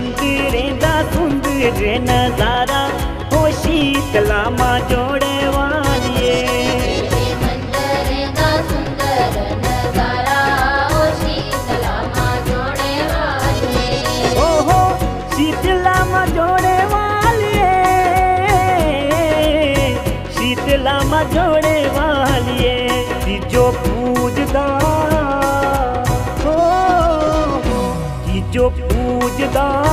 बनत रेंदा सुंदर नजारा हो शीतला माँ जोड़े वालिए हो शीतला माँ जोड़े वालिए शीतला माँ जोड़े वालिए जो पूजदा जो पूजदा।